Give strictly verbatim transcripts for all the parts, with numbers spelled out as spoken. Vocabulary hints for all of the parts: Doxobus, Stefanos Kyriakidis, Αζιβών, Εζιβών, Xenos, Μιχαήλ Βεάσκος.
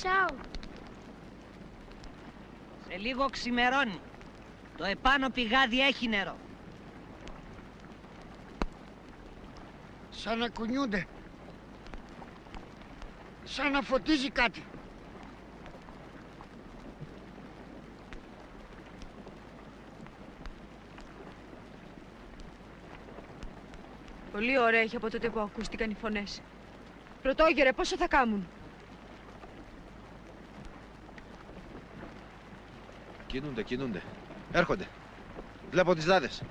sound. Σε λίγο ξημερώνει. Το επάνω πηγάδι έχει νερό. Σαν να κουνιούνται. Σαν να φωτίζει κάτι. Πολύ ωραία έχει από τότε που ακούστηκαν οι φωνές. Πρωτόγερε, πόσο θα κάμουν. Κινούνται, κινούνται. Έρχονται. Βλέπω τις λάδες.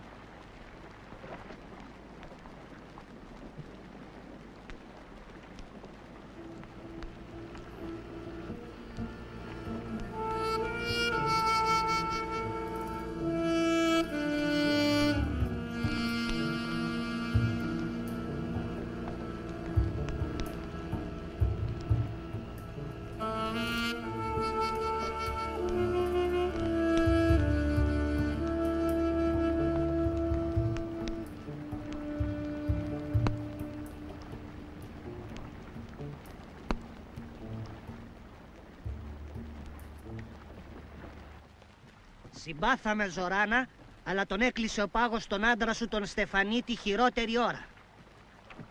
Συμπάθαμε Ζοράνα, αλλά τον έκλεισε ο πάγος τον άντρα σου τον Στεφανή τη χειρότερη ώρα.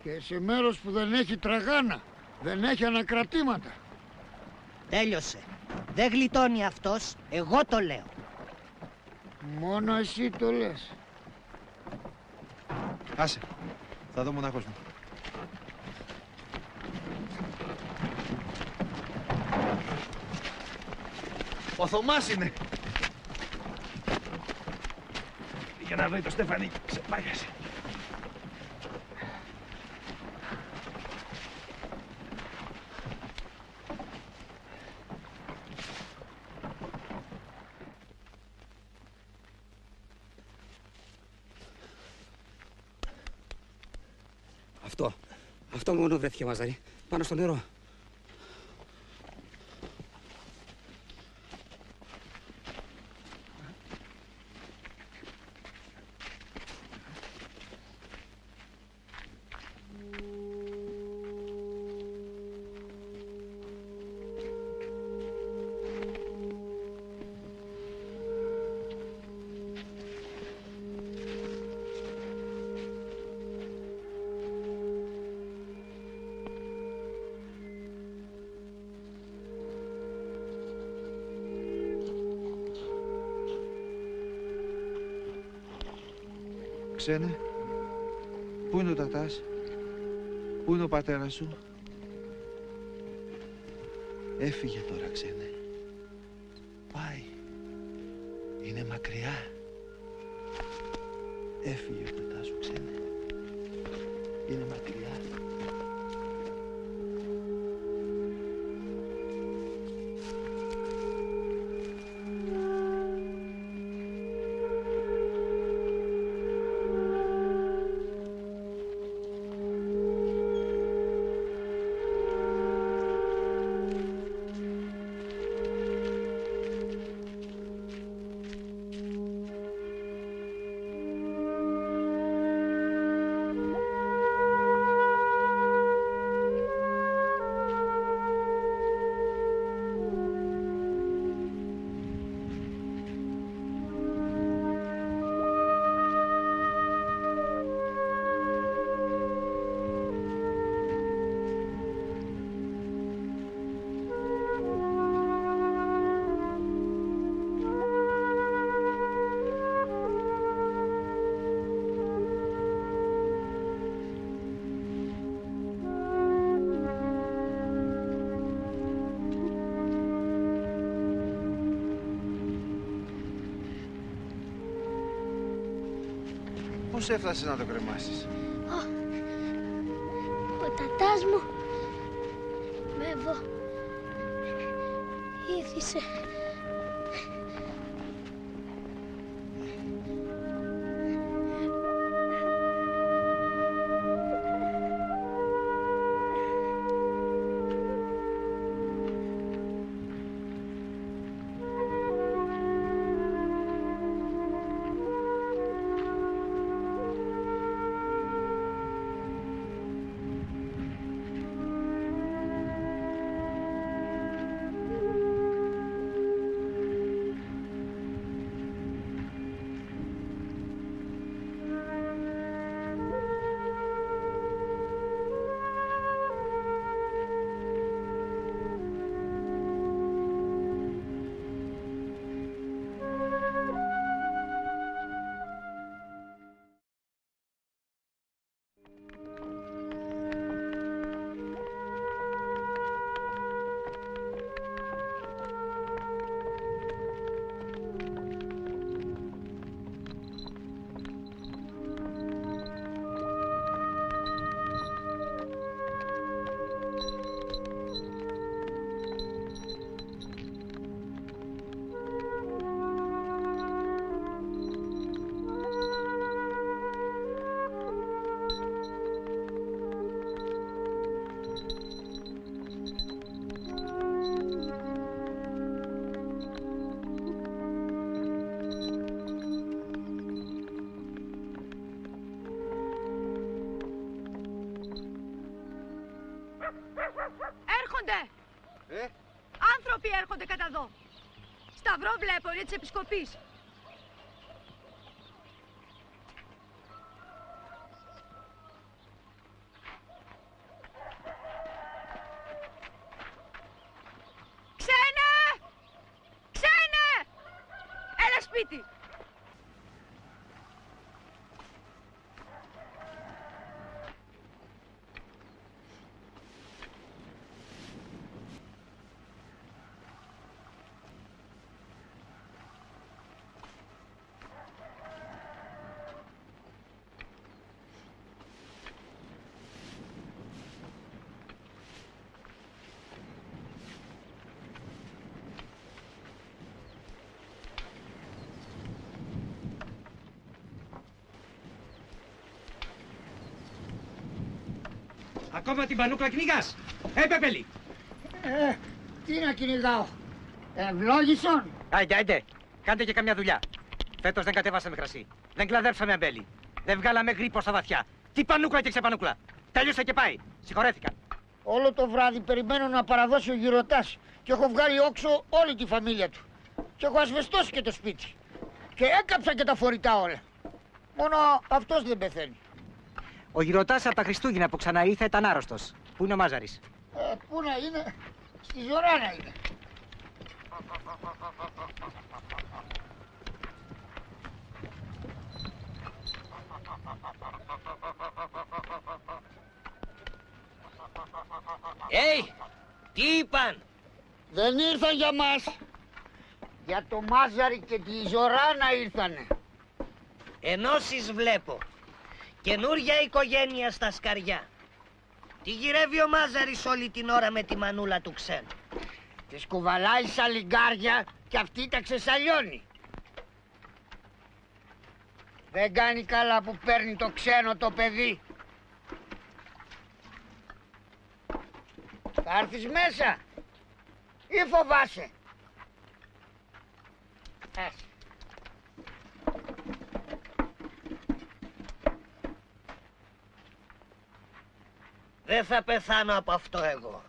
Και σε μέρος που δεν έχει τραγάνα, δεν έχει ανακρατήματα. Τέλειωσε. Δεν γλιτώνει αυτός, εγώ το λέω. Μόνο εσύ το λες. Άσε, θα δω μονάχος μου. Ο Θωμάς είναι. Για να βρει το Στεφανί, ξεπάγιασε. Αυτό, αυτό μόνο βρέθηκε μαζαρί, πάνω στο νερό. Ξένε, πού είναι ο τατάς, πού είναι ο πατέρας σου. Έφυγε τώρα, ξένε. Πάει. Είναι μακριά. Έφυγε ο τατάς σου, ξένε. Είναι μακριά. Πώς έφτασες να το κρεμάσεις? Ο, ο τατάς μου με βο... ήθισε. έρχονται κατά εδώ. Σταυρόβλα επορία της επισκοπής. Ξένε! Ξένε! Έλα σπίτι! Ακόμα την πανούκλα κυνηγάς. Ε, Πεπέλη. Ε, τι να κυνηγάω. Ευλόγησον. Άιντε, άιντε. Κάντε και καμιά δουλειά. Φέτος δεν κατέβασαμε κρασί. Δεν κλαδέψαμε αμπέλι. Δεν βγάλαμε γρίπο στα βαθιά. Τι πανούκλα και ξεπανούκλα. Τελείωσε και πάει. Συγχωρέθηκαν. Όλο το βράδυ περιμένω να παραδώσει ο γυρωτάς. Και έχω βγάλει όξο όλη τη φαμίλια του. Και έχω ασβεστώσει και το σπίτι. Και έκαψα και τα φορητά όλα. Μόνο αυτός δεν πεθαίνει. Ο γυρωτάς από τα Χριστούγεννα που ξαναήρθε ήταν άρρωστος. Πού είναι ο Μάζαρης? Ε, πού να είναι, στη Ζωρά να είναι. Hey, τι είπαν? Δεν ήρθαν για μας. Για το Μάζαρη και τη Ζωρά να ήρθανε. Ενώσεις βλέπω. Καινούρια οικογένεια στα σκαριά. Τι γυρεύει ο Μάζαρης όλη την ώρα με τη μανούλα του ξένου? Τη κουβαλάει σαν λιγκάρια και αυτή τα ξεσαλιώνει. Δεν κάνει καλά που παίρνει το ξένο το παιδί. Θα έρθεις μέσα ή φοβάσαι? Ας. Δεν θα πεθάνω από αυτό εγώ.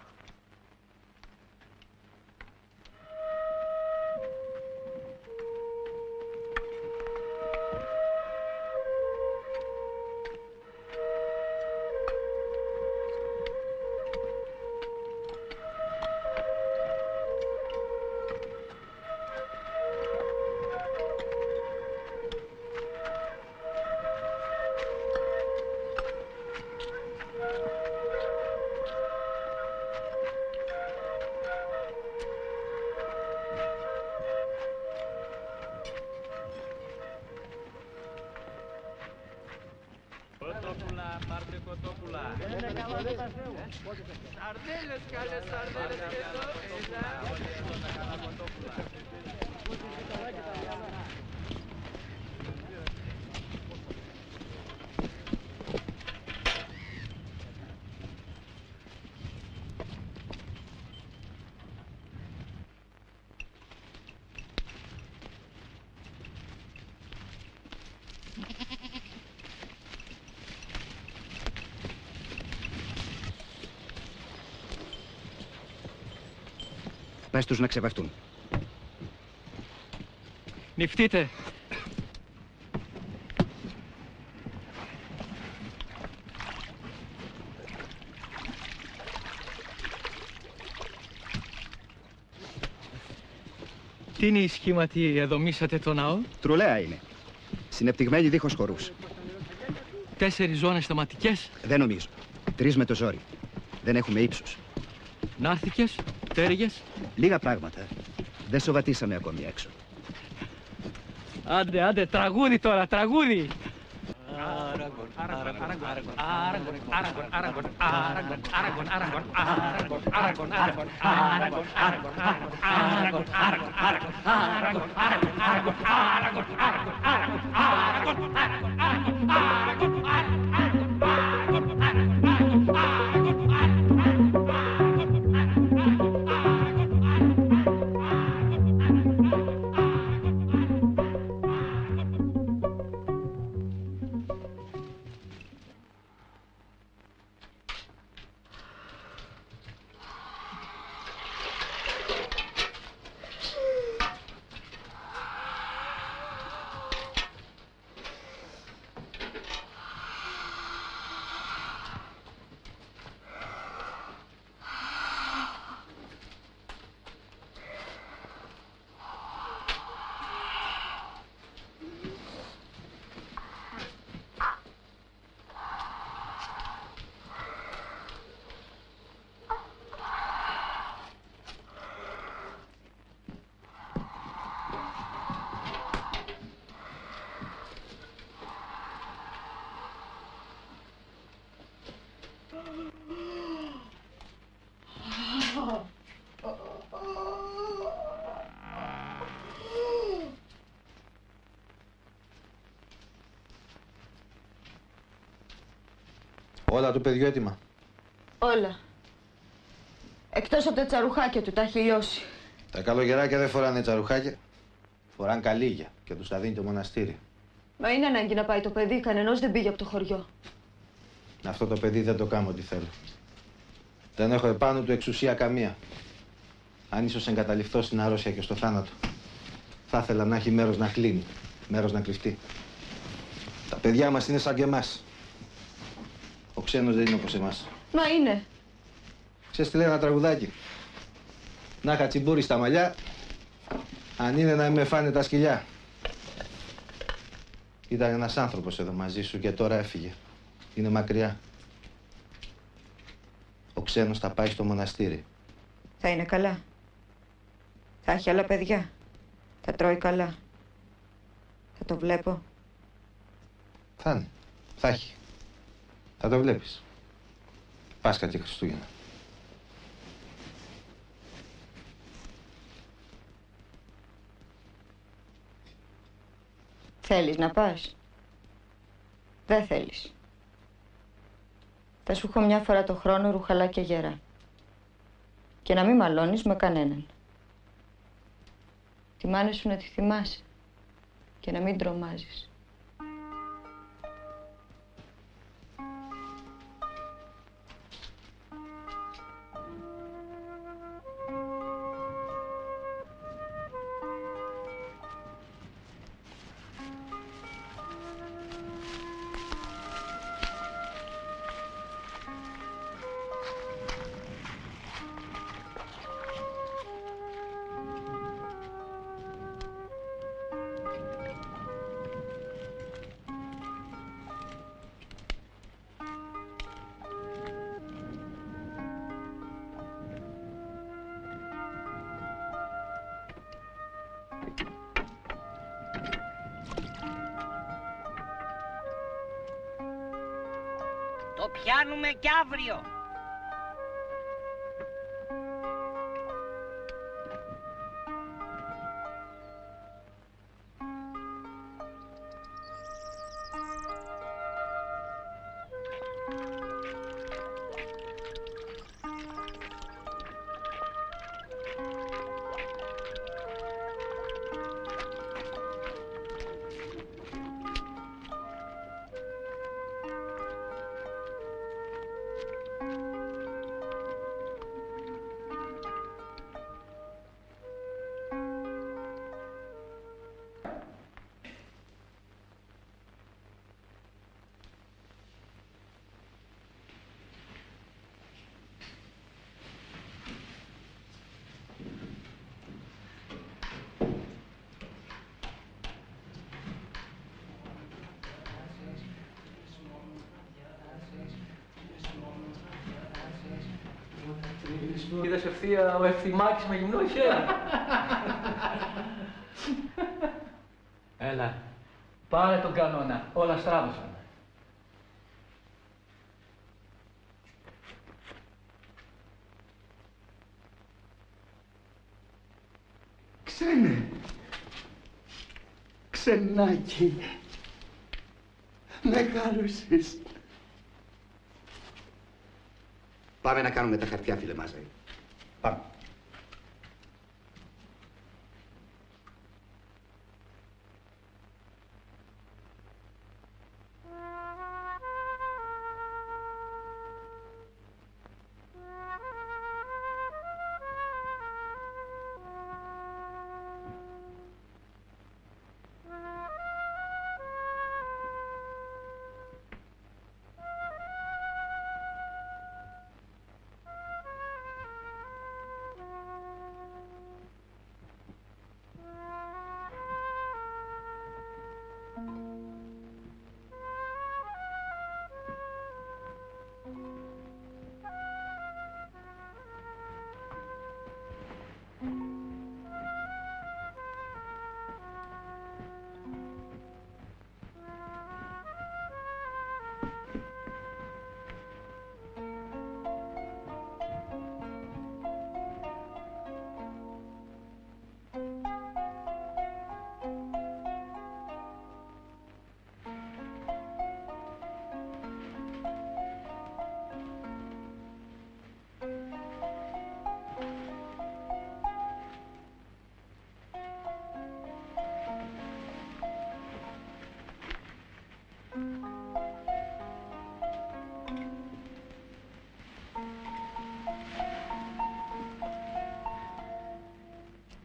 Πες τους να ξεπευτούν. Νηφτείτε. Τι είναι οι σχήματοι, εδομήσατε το ναό? Τρουλέα είναι. Συνεπτυγμένοι δίχως χορούς. Τέσσερις ζώνες σταματικές? Δεν νομίζω. Τρεις με το ζόρι. Δεν έχουμε ύψους. Νάρθηκες, τέριγες. Λίγα πράγματα. Δεν σοβατήσαμε ακόμη έξω. Άντε, άντε, τραγούδι τώρα, τραγούδι! Άραγκον, άραγκον, άραγκον, άραγκον, άραγκον, άραγκον, άραγκον, άραγκον, άραγκον, άραγκον, άραγκον, άραγκον, άραγκον, άραγκον, άραγκον, άραγκον, άραγκον, άραγκον, άραγκον, Όλα του παιδιού έτοιμα. Όλα. Εκτός από τα τσαρουχάκια του, τα έχει λιώσει. Τα καλογεράκια δεν φοράνε τσαρουχάκια. Φοράνε καλύγια και τους τα δίνει το μοναστήρι. Μα είναι ανάγκη να πάει το παιδί, κανενός δεν πήγε από το χωριό. Αυτό το παιδί δεν το κάνω ό,τι θέλω. Δεν έχω επάνω του εξουσία καμία. Αν ίσως εγκαταλειφθώ στην αρρώστια και στο θάνατο, θα ήθελα να έχει μέρος να χλύνει, μέρος να κρυφτεί. Τα παιδιά μας είναι σαν και εμάς. Ο ξένος δεν είναι όπως εμάς. Μα είναι. Ξέρεις τι λέει ένα τραγουδάκι. Να είχα τσιμπούρι στα μαλλιά, αν είναι να με φάνε τα σκυλιά. Ήταν ένας άνθρωπος εδώ μαζί σου και τώρα έφυγε. Είναι μακριά. Ο ξένος θα πάει στο μοναστήρι. Θα είναι καλά. Θα έχει άλλα παιδιά. Θα τρώει καλά. Θα το βλέπω. Θα είναι. Θα έχει. Θα το βλέπεις. Πάσχα και Χριστούγεννα. Θέλεις να πας? Δεν θέλεις. Θα σου έχω μια φορά το χρόνο ρουχαλά και γερά. Και να μην μαλώνεις με κανέναν. Τη μάνα σου να τη θυμάσαι. Και να μην τρομάζεις. Πιάνουμε κι αύριο. Είδες ευθεία ο Ευθυμάκης με γυμνό χέρι. Έλα, πάρε τον κανόνα. Όλα στράβωσαν. Ξένε. Ξενάκι. Με χάρουσες. Πάμε να κάνουμε τα χαρτιά, φίλε μας. Πάμε.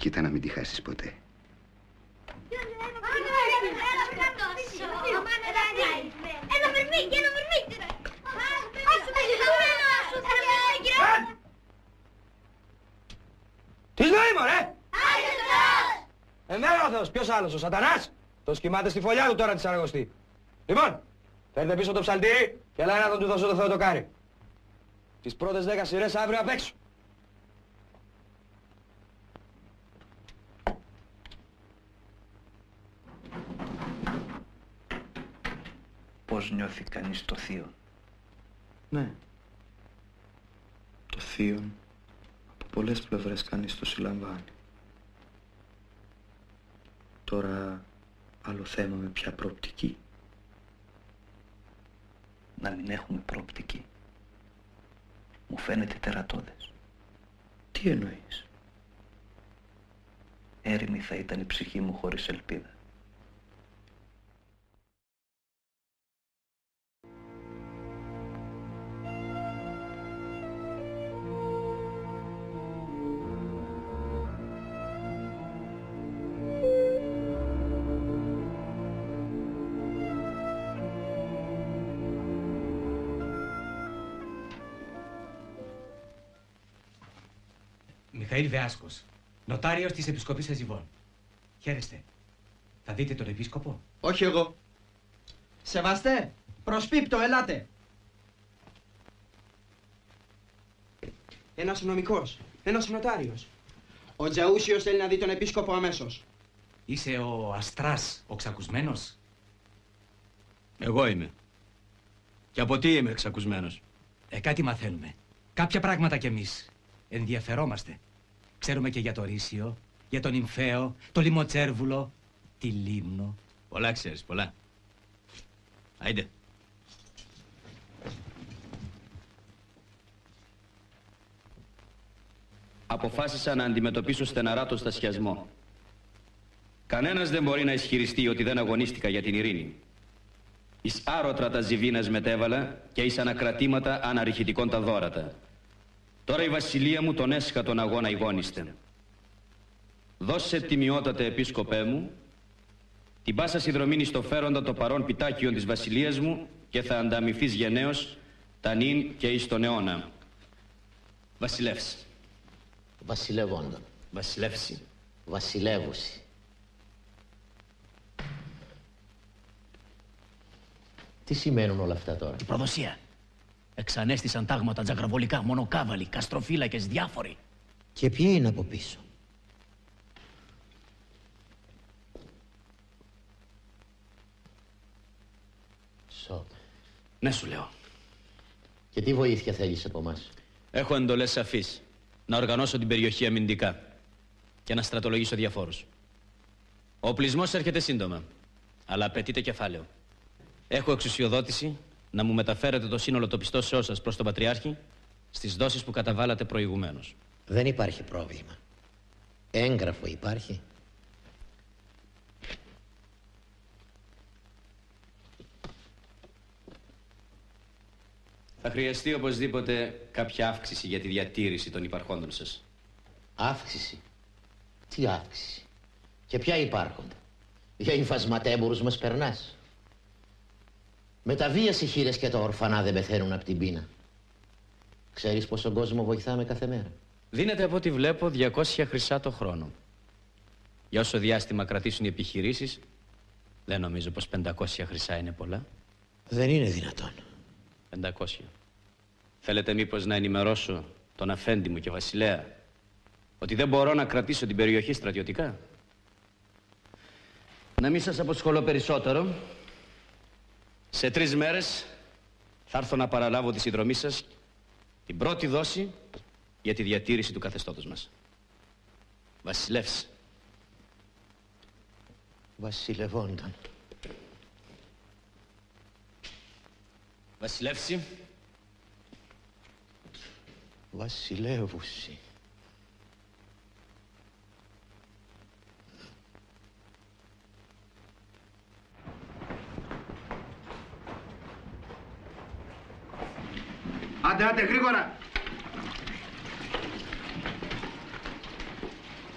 Κοίτα να μην τη χάσεις ποτέ. Ένα μερμίγκι, ένα μερμίγκι. Τι λέει, μωρέ! Άγιος Θεός! Εμένα ο Θεός, ποιος άλλος, ο Σατανάς! Το σκυμάται στη φωλιά του τώρα της Αργοστή. Λοιπόν, φέρτε πίσω το ψαλτήρι και έλα να τον του δώσω το Θεό το κάρι. Τις πρώτες δέκα σειρές αύριο απ' έξω. Πώς νιώθει κανείς το θείο? Ναι. Το θείο από πολλές πλευρές κανείς το συλλαμβάνει. Τώρα άλλο θέμα με ποια προοπτική. Να μην έχουμε προοπτική. Μου φαίνεται τερατώδες. Τι εννοείς? Έρημη θα ήταν η ψυχή μου χωρίς ελπίδα. Μιχαήλ Βεάσκος, νοτάριος της Επισκοπής Αζιβών. Χαίρεστε. Θα δείτε τον Επίσκοπο? Όχι εγώ. Σεβαστέ, προσπίπτω, ελάτε. Ένας νομικός, ένας νοτάριος. Ο Τζαούσιος θέλει να δει τον Επίσκοπο αμέσως. Είσαι ο Αστράς, ο ξακουσμένος? Εγώ είμαι. Και από τι είμαι ξακουσμένος? Ε, κάτι μαθαίνουμε. Κάποια πράγματα κι εμείς. Ενδιαφερόμαστε. Ξέρουμε και για το Ρήσιο, για τον Νυμφαίο, το Λιμοτσέρβουλο, τη Λίμνο. Πολλά ξέρεις, πολλά. Άιντε. Αποφάσισα να αντιμετωπίσω στεναρά το στασιασμό. Κανένας δεν μπορεί να ισχυριστεί ότι δεν αγωνίστηκα για την ειρήνη. Εις άρωτρα τα ζιβίνας μετέβαλα και εις ανακρατήματα αναρριχητικών τα δώρατα. Τώρα η βασιλεία μου τον έσχατον αγώνα ηγόνιστε. Δώσε τιμιότατε επίσκοπέ μου, την πάσα συνδρομήν εις το φέροντα το παρόν πιτάκιον της βασιλείας μου και θα ανταμυφθείς γενναίος τα νυν και εις τον αιώνα. Βασιλεύς. Βασιλεύοντα. Βασιλεύση. Βασιλεύουση. Τι σημαίνουν όλα αυτά τώρα? Η προδοσία. Εξανέστησαν τάγματα τζαγραβολικά, μονοκάβαλοι, καστροφύλακες, διάφοροι. Και ποιοι είναι από πίσω? Σοπ. Ναι, σου λέω. Και τι βοήθεια θέλεις από μας? Έχω εντολές σαφείς. Να οργανώσω την περιοχή αμυντικά και να στρατολογήσω διαφόρους. Ο οπλισμός έρχεται σύντομα, αλλά απαιτείται κεφάλαιο. Έχω εξουσιοδότηση να μου μεταφέρετε το σύνολο των πιστώσεών σας προς τον Πατριάρχη στις δόσεις που καταβάλατε προηγουμένως. Δεν υπάρχει πρόβλημα. Έγγραφο υπάρχει? Θα χρειαστεί οπωσδήποτε κάποια αύξηση για τη διατήρηση των υπαρχόντων σας. Αύξηση? Τι αύξηση? Και ποια υπάρχοντα? Για υφασματέμπορους μας περνάς. Με τα βίας οι χείρες και τα ορφανά δεν πεθαίνουν από την πείνα. Ξέρεις πόσο κόσμο βοηθάμε κάθε μέρα? Δίνεται από ό,τι βλέπω διακόσια χρυσά το χρόνο. Για όσο διάστημα κρατήσουν οι επιχειρήσεις, δεν νομίζω πως πεντακόσια χρυσά είναι πολλά. Δεν είναι δυνατόν. πεντακόσια. Θέλετε μήπως να ενημερώσω τον αφέντη μου και βασιλέα ότι δεν μπορώ να κρατήσω την περιοχή στρατιωτικά? Να μην σας αποσχολώ περισσότερο. Σε τρεις μέρες θα έρθω να παραλάβω τη συνδρομή σας, την πρώτη δόση για τη διατήρηση του καθεστώτος μας. Βασιλεύς. Βασιλευόνταν. Βασιλεύση. Βασιλεύουση. Άντε, άντε, γρήγορα!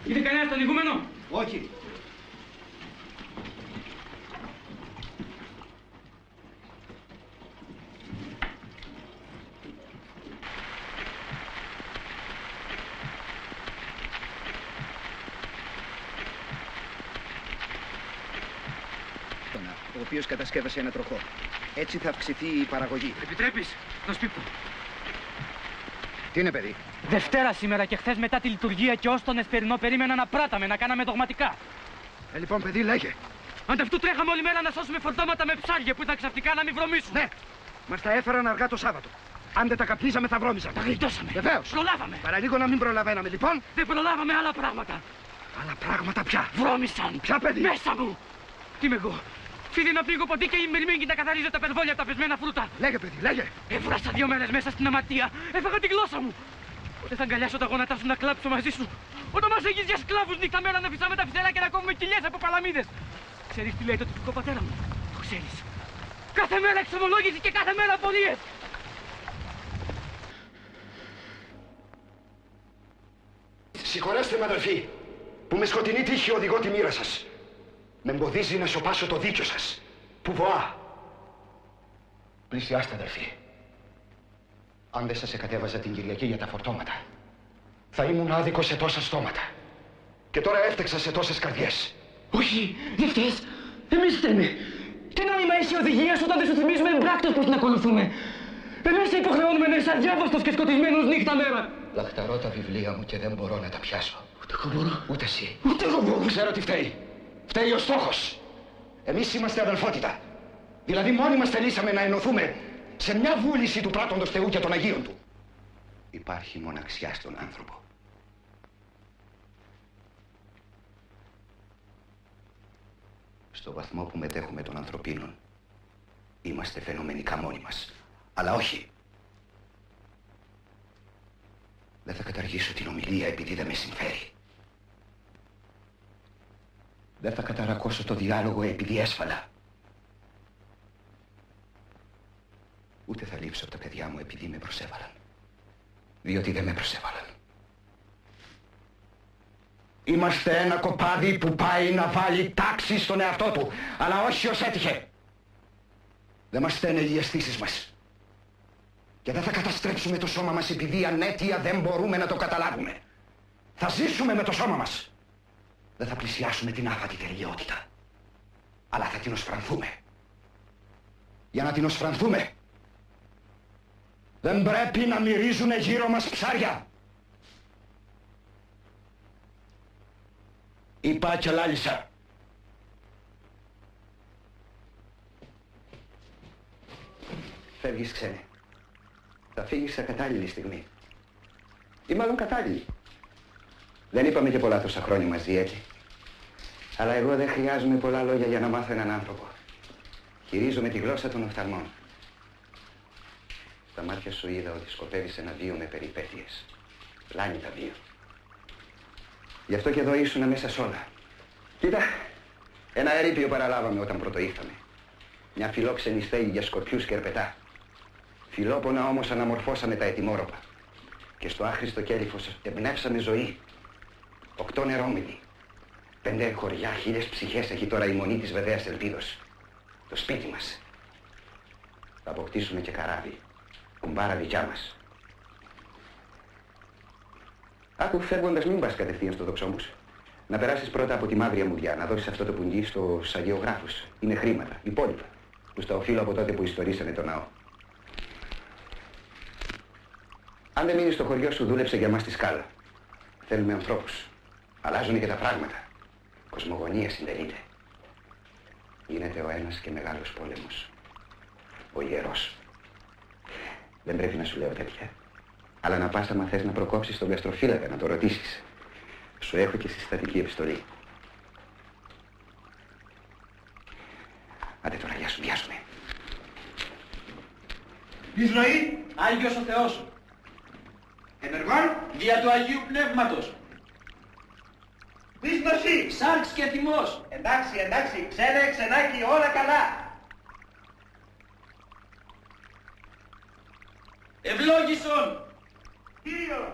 Είδε κανένα στον ηγούμενο? Όχι. Ο οποίος κατασκεύασε ένα τροχό. Έτσι θα αυξηθεί η παραγωγή. Επιτρέπεις, να σπίπτω. Τι είναι, παιδί? Δευτέρα σήμερα και χθες μετά τη λειτουργία και ως τον Εσπερινό περίμενα να πράταμε, να κάναμε δογματικά. Ε, λοιπόν, παιδί, λέγε. Ανταυτού τρέχαμε όλη μέρα να σώσουμε φορτώματα με ψάρια που ήταν ξαφνικά να μην βρωμίσουν. Ναι, μας τα έφεραν αργά το Σάββατο. Αν δεν τα καπνίζαμε, θα βρώμιζαν. Τα γλιτώσαμε. Βεβαίως. Προλάβαμε. Παραλίγο να μην προλαβαίναμε, λοιπόν. Δεν προλάβαμε άλλα πράγματα. Άλλα πράγματα πια. Βρώμισαν. Ποια, παιδί? Μέσα μου. Τι είμαι εγώ? Φίδι να πνίγω ποτί και η μυρμήγκη να καθαρίζω τα περβόλια από τα πεσμένα φρούτα. Λέγε, παιδί, λέγε. Έβρασα δύο μέρες μέσα στην αμαρτία. Έφαγα την γλώσσα μου. Όταν θα αγκαλιάσω τα γόνατά σου να κλάψω μαζί σου. Όταν μας έχεις για σκλάβους νύχτα μέρα να φυσάμε τα φυσέλα και να κόβουμε κοιλιές από παλαμίδες. Ξέρεις τι λέει το τυπικό πατέρα μου? Το ξέρεις. Κάθε μέρα εξομολόγηση και κάθε μέρα απορίες. Συγχωρέστε με, αδερφοί, που με σκοτεινή τύχη οδηγώ τη μοίρα σας. Με εμποδίζει να σοπάσω το δίκιο σας. Που βοά. Πλησιάστε, αδερφοί. Αν δεν σας εκατέβαζα την Κυριακή για τα φορτώματα, θα ήμουν άδικος σε τόσα στόματα. Και τώρα έφτεξα σε τόσες καρδιές. Όχι, δεν φταίς. Εμείς φταίμε. Τι νόημα έχει η οδηγία όταν δεν σου θυμίζουμε εμπράκτως πως την ακολουθούμε? Εμείς σε υποχρεώνουμε να είσαι αδιάβαστος και σκοτισμένος νύχτα μέρα. Λαχταρώ τα βιβλία μου και δεν μπορώ να τα πιάσω. Ούτε εγώ μπορώ. Ούτε εσύ. Ούτε εγώ μπορώ. Ξέρω τι φταίει. Φταίει ο στόχος. Εμείς είμαστε αδελφότητα. Δηλαδή μόνοι μας θελήσαμε να ενωθούμε σε μια βούληση του πράττοντος Θεού και των Αγίων Του. Υπάρχει μοναξιά στον άνθρωπο. Στο βαθμό που μετέχουμε των ανθρωπίνων, είμαστε φαινομενικά μόνοι μας. Αλλά όχι. Δεν θα καταργήσω την ομιλία επειδή δεν με συμφέρει. Δεν θα καταρακώσω το διάλογο επειδή έσφαλα. Ούτε θα λείψω από τα παιδιά μου επειδή με προσέβαλαν. Διότι δεν με προσέβαλαν. Είμαστε ένα κοπάδι που πάει να βάλει τάξη στον εαυτό του, αλλά όχι ως έτυχε. Δεν μας στένε οι αισθήσεις μας. Και δεν θα καταστρέψουμε το σώμα μας επειδή ανέτεια δεν μπορούμε να το καταλάβουμε. Θα ζήσουμε με το σώμα μας. Δεν θα πλησιάσουμε την άβατη τελειότητα, αλλά θα την οσφρανθούμε. Για να την οσφρανθούμε, δεν πρέπει να μυρίζουνε γύρω μας ψάρια. Είπα και λάλησα. Φεύγεις, ξένε. Θα φύγεις σε κατάλληλη στιγμή. Ή μάλλον κατάλληλη. Δεν είπαμε και πολλά τόσα χρόνια μαζί, έτσι. Αλλά εγώ δεν χρειάζομαι πολλά λόγια για να μάθω έναν άνθρωπο. Χειρίζομαι τη γλώσσα των οφθαλμών. Στα μάτια σου είδα ότι σκοπεύεις ένα δύο με περιπέτειες. Λάνει τα δύο. Γι' αυτό και εδώ ήσουν μέσα σ' όλα. Κοίτα, ένα ερείπιο παραλάβαμε όταν πρωτοήρθαμε. Μια φιλόξενη στέγη για σκορπιούς και ερπετά. Φιλόπονα όμως αναμορφώσαμε τα ετοιμόρροπα. Και στο άχρηστο κέλυφος εμπνεύσαμε ζωή. Οκτώ νερόμυλοι, πέντε χωριά, χίλιες ψυχές έχει τώρα η μονή της βεβαίας ελπίδος. Το σπίτι μας. Θα αποκτήσουμε και καράβι, κουμπάρα δικιά μας. Άκου, φεύγοντας μην πας κατευθείαν στο Δοξόμπους. Να περάσεις πρώτα από τη μαύρη αμμουδιά, να δώσεις αυτό το πουγγί στους αγιογράφους. Είναι χρήματα, υπόλοιπα, που στα οφείλω από τότε που ιστορίσανε το ναό. Αν δεν μείνεις στο χωριό σου, δούλεψε για μας τη σκάλα. Θέλουμε ανθρώπους. Αλλάζουν και τα πράγματα. Κοσμογονία συντελείται. Γίνεται ο ένας και μεγάλος πόλεμος. Ο ιερός. Δεν πρέπει να σου λέω τέτοια. Αλλά να πας άμα θες να προκόψεις τον γαστροφύλακα, να το ρωτήσεις. Σου έχω και συστατική επιστολή. Άντε τώρα, γεια σου, πιάσουμε. Εις ροή, Άγιος ο Θεός. Ενεργών, δια του Αγίου Πνεύματος. Πείσνωση, σάρξ και θυμός. Εντάξει, εντάξει, ξένε, ξενάκι, όλα καλά. Ευλόγησον. Κύριος.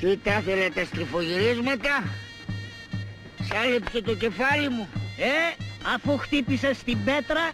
Τι τα θέλετε, τα στριφογυρίσματα, σάλεψε το κεφάλι μου. Ε, αφού χτύπησα στην πέτρα.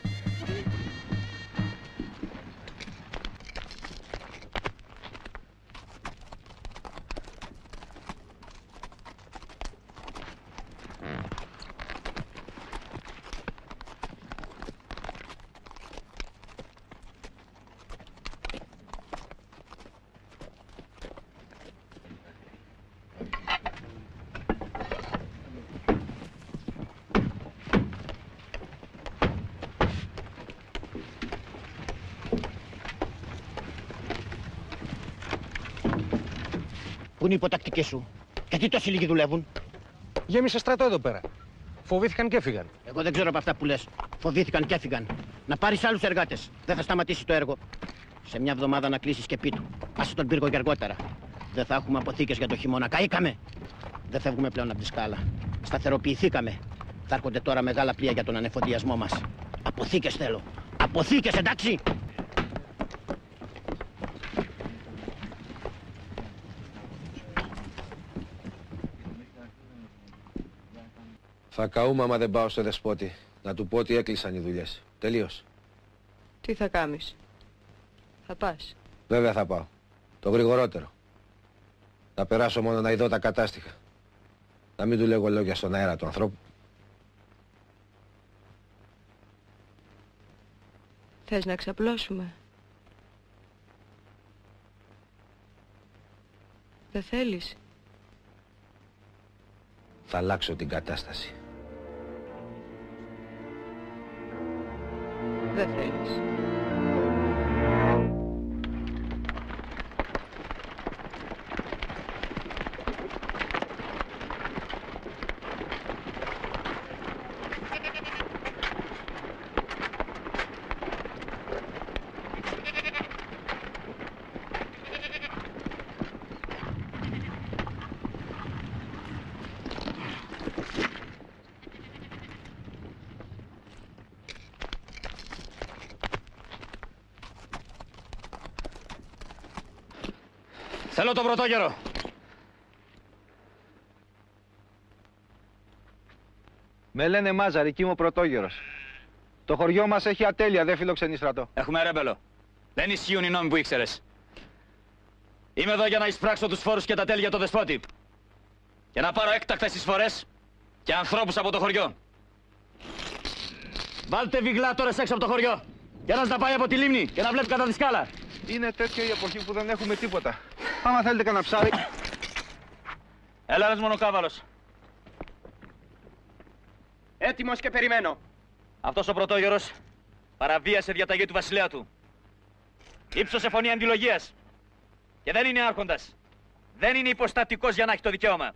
Πού είναι οι υποτακτικές σου? Γιατί τόσοι λίγοι δουλεύουν? Γέμισε στρατό εδώ πέρα. Φοβήθηκαν και έφυγαν. Εγώ δεν ξέρω από αυτά που λες. Φοβήθηκαν και έφυγαν. Να πάρεις άλλους εργάτες. Δεν θα σταματήσει το έργο. Σε μια εβδομάδα να κλείσεις και πίτου. Άσε τον πύργο και αργότερα. Δεν θα έχουμε αποθήκες για το χειμώνα. Καήκαμε. Δεν φεύγουμε πλέον από τη σκάλα. Σταθεροποιηθήκαμε. Θα έρχονται τώρα μεγάλα πλοία για τον ανεφοδιασμό μας. Αποθήκες θέλω. Αποθήκες, εντάξει. Θα καούμαι άμα δεν πάω στο δεσπότη. Να του πω ότι έκλεισαν οι δουλειές. Τελείως. Τι θα κάνεις? Θα πας? Βέβαια θα πάω. Το γρηγορότερο. Να περάσω μόνο να ειδώ τα κατάστοιχα. Να μην του λέγω λόγια στον αέρα του ανθρώπου. Θες να ξαπλώσουμε? Δεν θέλεις? Θα αλλάξω την κατάσταση. Δεν θέλεις. Θέλω τον πρωτόγερο. Με λένε Μάζαρη, είμαι ο πρωτόγερος. Το χωριό μας έχει ατέλεια, δεν φιλοξενεί στρατό. Έχουμε ρέμπελο. Δεν ισχύουν οι νόμοι που ήξερες. Είμαι εδώ για να εισπράξω τους φόρους και τα τέλη για το δεσπότη. Για να πάρω έκτακτες εισφορές και ανθρώπους από το χωριό. Βάλτε βιγλάτορες έξω από το χωριό. Για ένας να πάει από τη λίμνη και να βλέπει κατά τη σκάλα. Είναι τέτοια η εποχή που δεν έχουμε τίποτα. Άμα θέλετε κανένα ψάρι. Έλα, ένας μονοκάβαλος. Έτοιμος και περιμένω. Αυτός ο πρωτόγερος παραβίασε διαταγή του βασιλέα του. Ύψωσε φωνή αντιλογίας. Και δεν είναι άρχοντας. Δεν είναι υποστατικός για να έχει το δικαίωμα.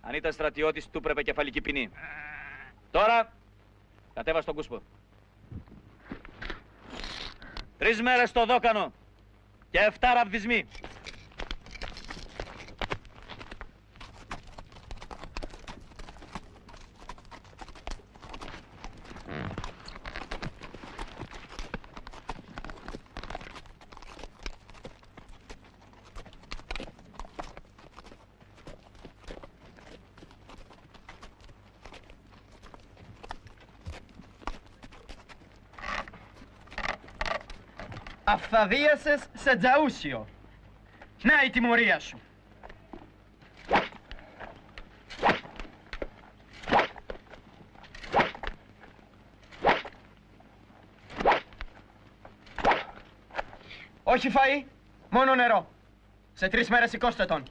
Αν ήταν στρατιώτης, του έπρεπε κεφαλική ποινή. Τώρα, κατέβα στον κούσπο. Τρεις μέρες στο δόκανο. Και εφτά ραβδισμοί. Αφθαδίασες σε Τζαούσιο. Να η τιμωρία σου. Όχι φαΐ, μόνο νερό. Σε τρεις μέρες σηκώστε τον.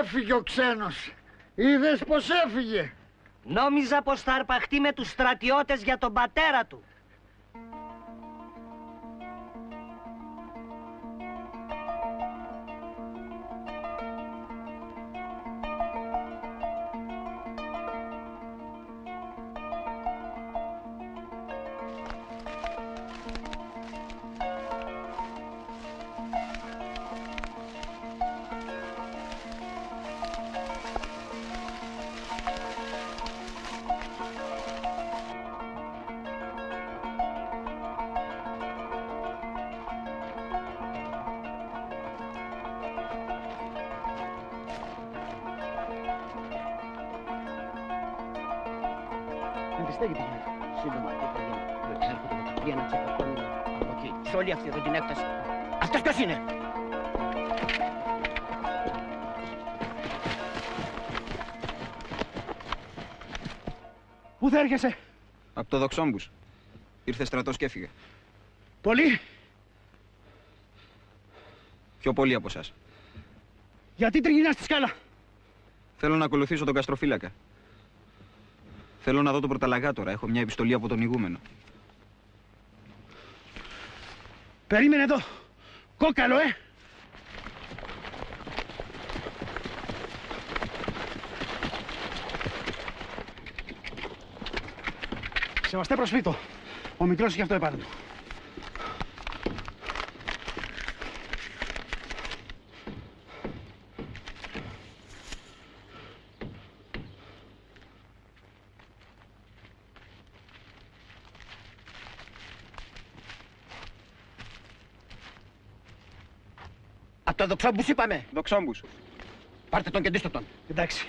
Έφυγε ο Ξένος. Είδες πως έφυγε. Νόμιζα πως θα αρπαχτεί με τους στρατιώτες για τον πατέρα του. Από το Δοξόμπους. Ήρθε στρατός και έφυγε. Πολύ. Πιο πολύ από εσάς. Γιατί τριγυρνάς στη σκάλα? Θέλω να ακολουθήσω τον καστροφύλακα. Θέλω να δω τον πρωταλλαγά τώρα. Έχω μια επιστολή από τον ηγούμενο. Περίμενε εδώ. Κόκαλο, ε! Σεβαστέ προσφύτο. Ο μικρός είχε αυτό επάνω του. Από το Δοξόμπους είπαμε. Δοξόμπους. Πάρτε τον και ντύστε τον. Εντάξει.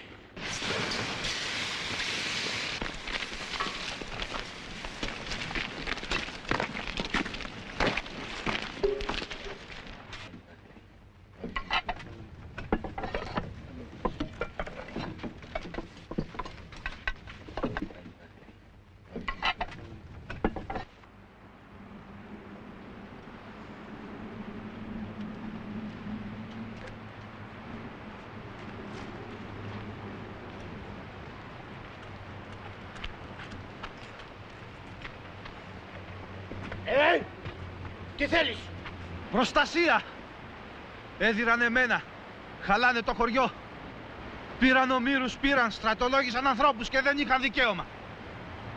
Προστασία! Έδιραν εμένα, χαλάνε το χωριό. Πήραν ομήρους, πήραν, στρατολόγησαν ανθρώπους και δεν είχαν δικαίωμα.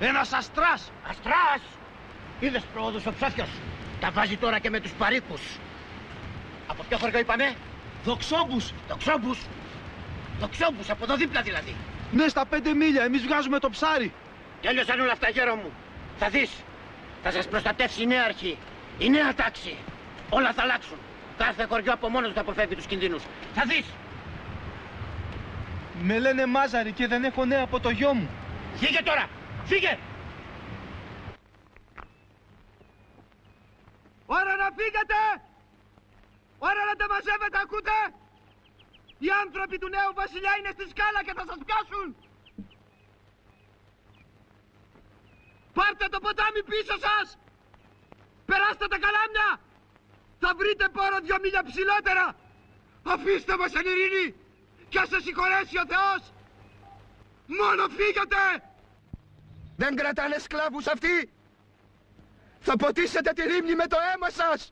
Ένας αστράς! Αστράς! Είδες πρόοδος ο ψόφιος. Τα βάζει τώρα και με τους παρήκους. Από ποιο χωριό είπαμε? Δοξόμπους! Δοξόμπους! Δοξόμπους, από εδώ δίπλα δηλαδή. Ναι, στα πέντε μίλια, εμείς βγάζουμε το ψάρι. Τέλειωσαν όλα αυτά, γέρο μου. Θα δεις, θα σας προστατεύσει η νέα αρχή, η νέα τάξη. Όλα θα αλλάξουν. Κάθε χωριό από μόνος θα αποφεύγει τους κινδύνους. Θα δεις. Με λένε Μάζαρη και δεν έχω νέα από το γιο μου. Φύγε τώρα. Φύγε. Ώρα να φύγετε. Ώρα να τα μαζεύετε. Ακούτε. Οι άνθρωποι του νέου βασιλιά είναι στη σκάλα και θα σας πιάσουν. Πάρτε το ποτάμι πίσω σας. Περάστε τα καλάμια. Θα βρείτε πόρο δυο μίλια ψηλότερα! Αφήστε μας εν ειρήνη και ας σας συγχωρέσει ο Θεός! Μόνο φύγετε! Δεν κρατάνε σκλάβους αυτοί! Θα ποτίσετε τη λίμνη με το αίμα σας!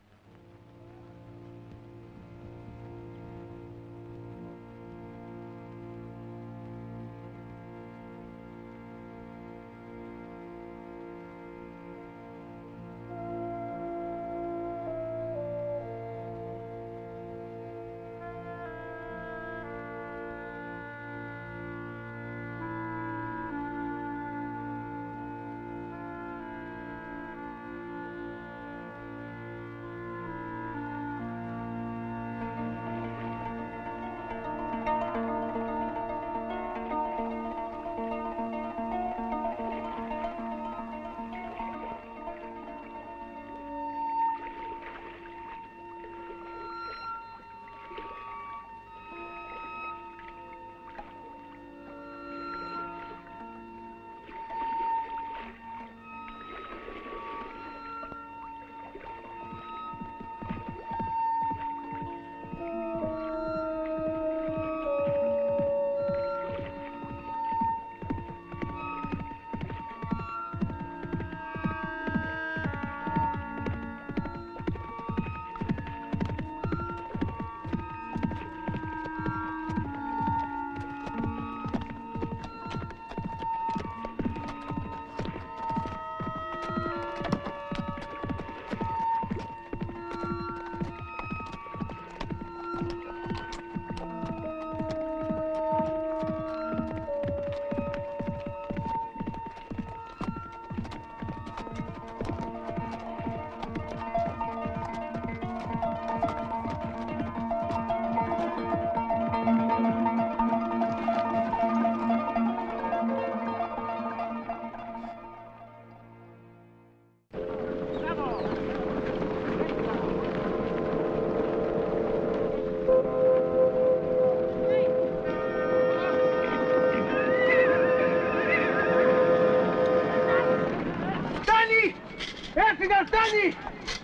Έφυγαν, φτάνει!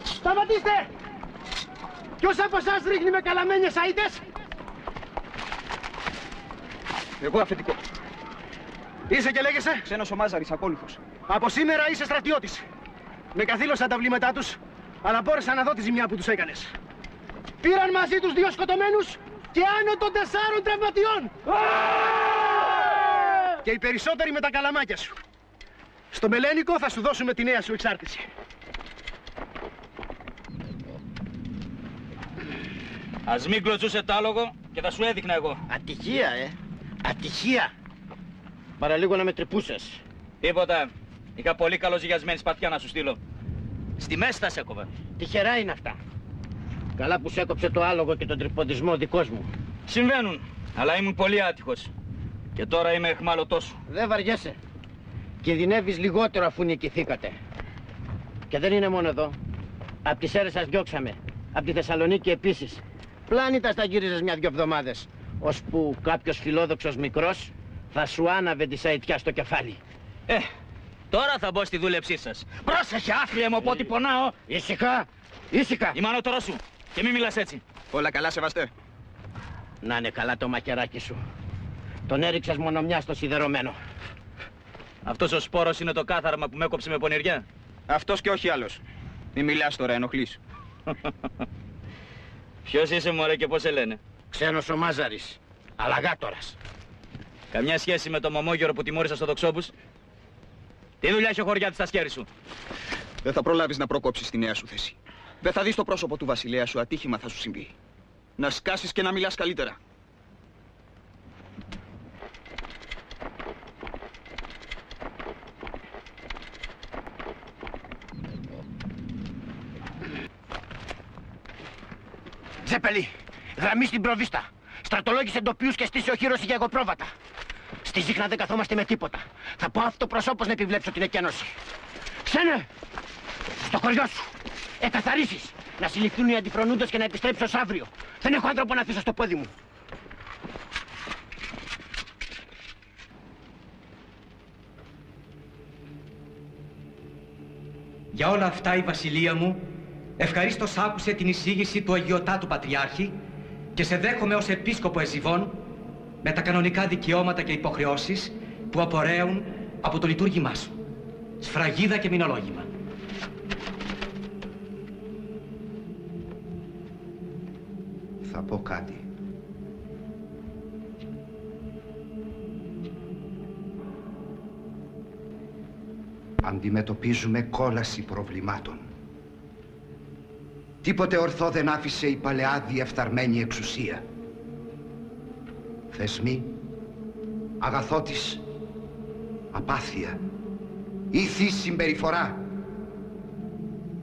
Σταματήστε! Ποιος από εσάς ρίχνει με καλαμένες αίτες? Εγώ αφεντικό. Είσαι και λέγεσαι Ξένος ο Μάζαρης, ακόλουθος. Από σήμερα είσαι στρατιώτης. Με καθήλωσαν τα βλήματά τους, αλλά μπόρεσα να δω τη ζημιά που τους έκανες. Πήραν μαζί τους δύο σκοτωμένους και άνω των τεσσάρων τραυματιών. Και οι περισσότεροι με τα καλαμάκια σου. Στο Μελένικο θα σου δώσουμε τη νέα σου εξάρτηση. Ας μην κλωτσούσε τ' άλογο και θα σου έδειχνα εγώ. Ατυχία, ε. Ατυχία. Παραλίγο να με τρυπούσες. Τίποτα. Είχα πολύ καλοζυγιασμένη σπαθιά να σου στείλω. Στη μέση τα σε έκοβα. Τυχερά είναι αυτά. Καλά που σε έκοψε το άλογο και τον τρυποντισμό δικός μου. Συμβαίνουν, αλλά ήμουν πολύ άτυχος. Και τώρα είμαι αιχμαλωτός. Δεν βαριέσαι. Κινδυνεύεις λιγότερο αφού νικηθήκατε. Και δεν είναι μόνο εδώ. Απ' τις Σέρρες σας διώξαμε. Απ' τη Θεσσαλονίκη επίσης. Πλάνητα στα γύριζες μια-δυο εβδομάδες. Ώσπου κάποιος φιλόδοξος μικρός θα σου άναβε τη σαϊτιά στο κεφάλι. Ε, τώρα θα μπω στη δούλεψή σας. Πρόσεχε, άφριε μου, από ό,τι πονάω. Ήσυχα, ήσυχα. Είμαι ανώτερός σου. Και μη μιλάς έτσι. Όλα καλά, σεβαστέ. Να είναι καλά το μακεράκι σου. Τον έριξες μονομιά στο σιδερωμένο. Αυτός ο σπόρος είναι το κάθαρμα που με έκοψε με πονηριά. Αυτός και όχι άλλος. Μη μιλάς τώρα, ενοχλείς. Ποιος είσαι, μωρέ, και πώς σε λένε? Ξένος ο Μάζαρης, αλλά γάτορας. Καμιά σχέση με το μαμόγερο που τιμώρησα στο Δοξόμπους? Τι δουλειά έχει ο χωριάτης στα σκέρι σου? Δεν θα προλάβεις να προκόψεις τη νέα σου θέση. Δεν θα δεις το πρόσωπο του βασιλέα σου, ατύχημα θα σου συμβεί. Να σκάσεις και να μιλάς καλύτερα. Ζέπελη, γραμμή στην προβίστα. Στρατολόγησε ντοπιούς και στήσε οχύρωση για εγωπρόβατα. Στη Ζύχνα δεν καθόμαστε με τίποτα. Θα πάω αυτοπροσώπως να επιβλέψω την εκένωση. Ξένε, στο χωριό σου. Εκαθαρίσεις. Να συλληφθούν οι αντιφρονούντες και να επιστρέψω ως αύριο. Δεν έχω άνθρωπο να αφήσω στο πόδι μου. Για όλα αυτά η βασιλεία μου ευχαρίστως άκουσε την εισήγηση του Αγιωτάτου Πατριάρχη και σε δέχομαι ως επίσκοπο Εζιβών με τα κανονικά δικαιώματα και υποχρεώσεις που απορρέουν από το λειτουργήμά σου. Σφραγίδα και μηνολόγημα. Θα πω κάτι. Αντιμετωπίζουμε κόλαση προβλημάτων. Τίποτε ορθό δεν άφησε η παλαιά διεφθαρμένη εξουσία. Θεσμοί, αγαθό της, απάθεια, ήθη συμπεριφορά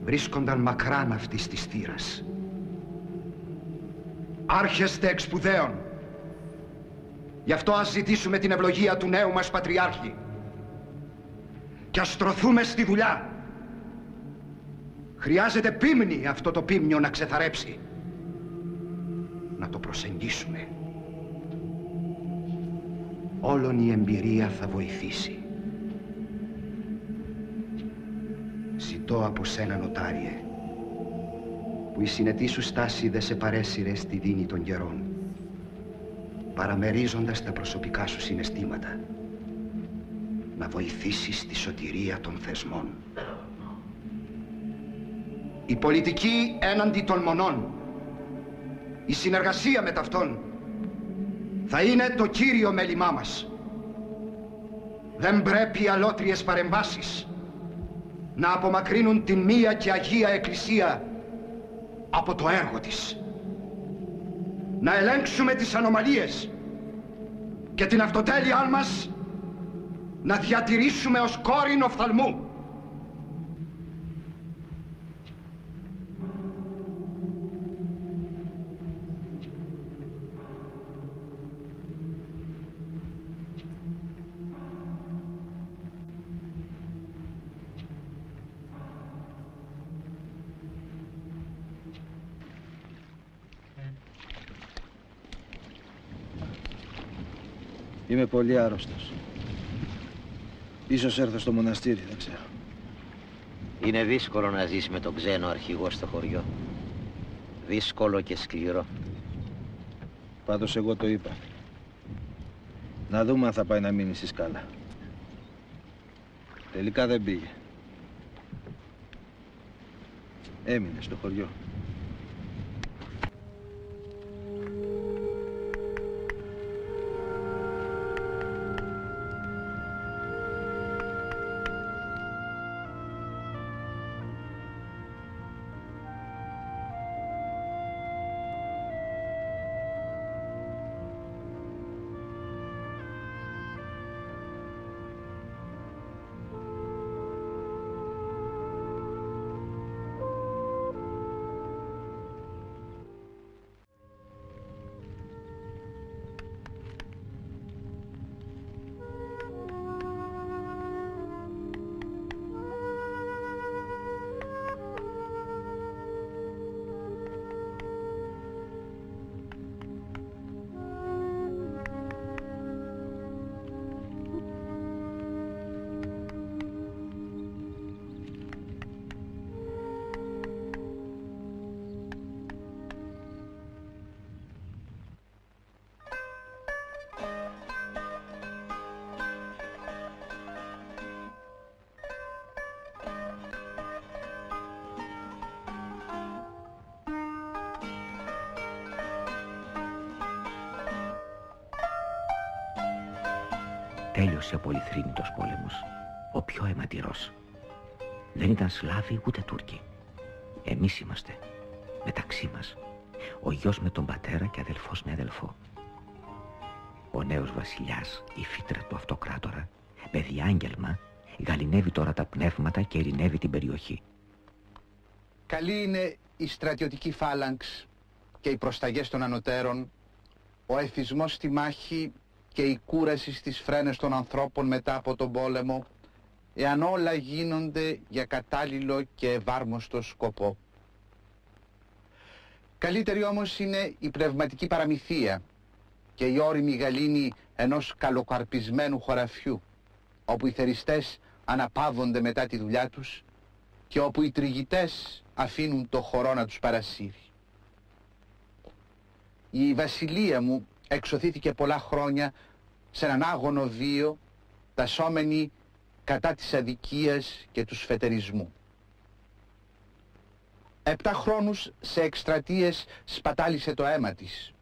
βρίσκονταν μακράν αυτής της θύρας. Άρχεστε εξ σπουδαίων. Γι' αυτό ας ζητήσουμε την ευλογία του νέου μας Πατριάρχη και ας στρωθούμε στη δουλειά. Χρειάζεται πίμνη αυτό το πίμνιο να ξεθαρέψει. Να το προσεγγίσουμε. Όλον η εμπειρία θα βοηθήσει. Ζητώ από σένα, νοτάριε, που η συνετή σου στάση δε σε παρέσυρε στη δίνη των καιρών, παραμερίζοντας τα προσωπικά σου συναισθήματα, να βοηθήσεις τη σωτηρία των θεσμών. Η πολιτική έναντι των μονών, η συνεργασία με ταυτόν, θα είναι το κύριο μέλημά μας. Δεν πρέπει αλότριες παρεμβάσεις να απομακρύνουν την μία και Αγία Εκκλησία από το έργο της. Να ελέγξουμε τις ανομαλίες και την αυτοτέλειά μας να διατηρήσουμε ως κόρην οφθαλμού. Είμαι πολύ άρρωστος. Ίσως έρθω στο μοναστήρι, δεν ξέρω. Είναι δύσκολο να ζεις με τον ξένο αρχηγό στο χωριό. Δύσκολο και σκληρό. Πάντως εγώ το είπα. Να δούμε αν θα πάει να μείνει στη σκάλα. Τελικά δεν πήγε. Έμεινε στο χωριό. Τέλειωσε ο πολυθρήνητος πόλεμος, ο πιο αιματηρός. Δεν ήταν Σλάβοι ούτε Τούρκοι. Εμείς είμαστε, μεταξύ μας. Ο γιος με τον πατέρα και αδελφός με αδελφό. Ο νέος βασιλιάς, η φύτρα του αυτοκράτορα, με διάγγελμα, γαληνεύει τώρα τα πνεύματα και ειρηνεύει την περιοχή. Καλή είναι η στρατιωτική φάλαγξ και οι προσταγές των ανωτέρων, ο εθισμός στη μάχη και η κούραση στις φρένες των ανθρώπων μετά από τον πόλεμο, εάν όλα γίνονται για κατάλληλο και ευάρμοστο σκοπό. Καλύτερη όμως είναι η πνευματική παραμυθία και η ώριμη γαλήνη ενός καλοκαρπισμένου χωραφιού, όπου οι θεριστές αναπαύονται μετά τη δουλειά τους και όπου οι τριγητές αφήνουν το χορό να τους παρασύρει. Η βασιλεία μου εξωθήθηκε πολλά χρόνια σε έναν άγωνο βίο, τασσόμενη κατά της αδικίας και του σφετερισμού. Επτά χρόνους σε εκστρατείες σπατάλησε το αίμα της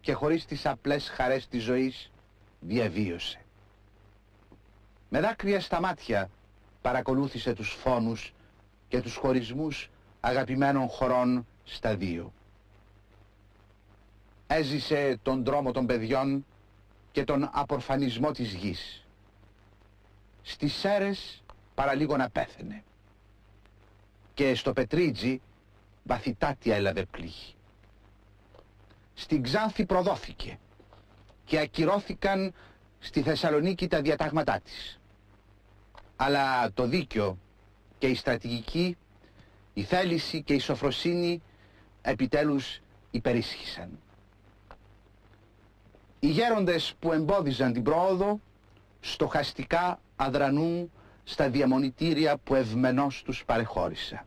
και χωρίς τις απλές χαρές της ζωής διαβίωσε. Με δάκρυα στα μάτια παρακολούθησε τους φόνους και τους χωρισμούς αγαπημένων χωρών στα δύο. Έζησε τον δρόμο των παιδιών και τον απορφανισμό της γης. Στις Σέρες παραλίγο να πέθαινε. Και στο Πετρίτζι βαθυτάτια έλαβε πλήγη. Στην Ξάνθη προδόθηκε και ακυρώθηκαν στη Θεσσαλονίκη τα διατάγματά της. Αλλά το δίκιο και η στρατηγική, η θέληση και η σοφροσύνη επιτέλους υπερίσχυσαν. Οι γέροντες που εμπόδιζαν την πρόοδο, στοχαστικά αδρανούν στα διαμονητήρια που ευμενώς τους παρεχώρησα.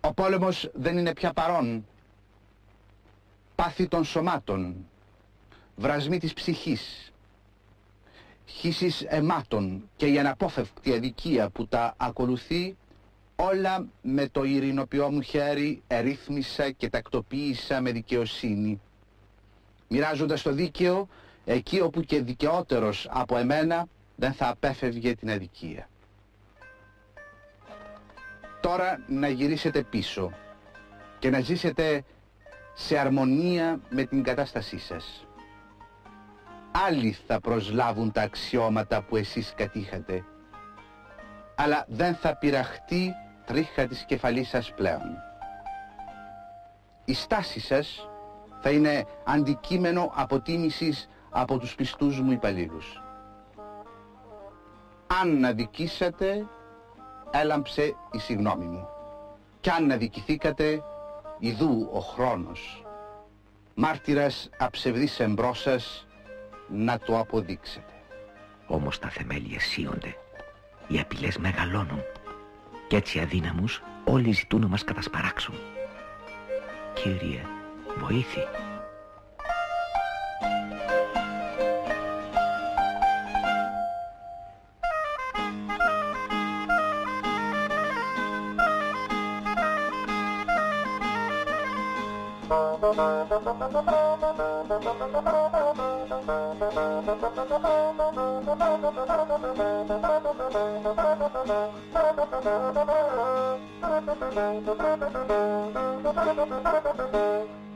Ο πόλεμος δεν είναι πια παρόν. Πάθη των σωμάτων, βρασμοί της ψυχής, χύσεις αιμάτων και η αναπόφευκτη αδικία που τα ακολουθεί, όλα με το ειρηνοποιό μου χέρι ερρύθμισα και τακτοποίησα με δικαιοσύνη, μοιράζοντας το δίκαιο εκεί όπου και δικαιότερος από εμένα δεν θα απέφευγε την αδικία. Τώρα να γυρίσετε πίσω και να ζήσετε σε αρμονία με την κατάστασή σας. Άλλοι θα προσλάβουν τα αξιώματα που εσείς κατήχατε, αλλά δεν θα πειραχτεί τρίχα της κεφαλής σας πλέον. Η στάση σας θα είναι αντικείμενο αποτίμησης από τους πιστούς μου υπαλλήλους. Αν αδικήσατε, έλαμψε η συγνώμη μου. Κι αν αδικηθήκατε, ιδού ο χρόνος, μάρτυρας αψευδής εμπρός σας, να το αποδείξετε. Όμως τα θεμέλια σύονται, οι απειλές μεγαλώνουν, Κι έτσι αδύναμους όλοι ζητούν να μας κατασπαράξουν. Κύριε, βοήθη. Thank you.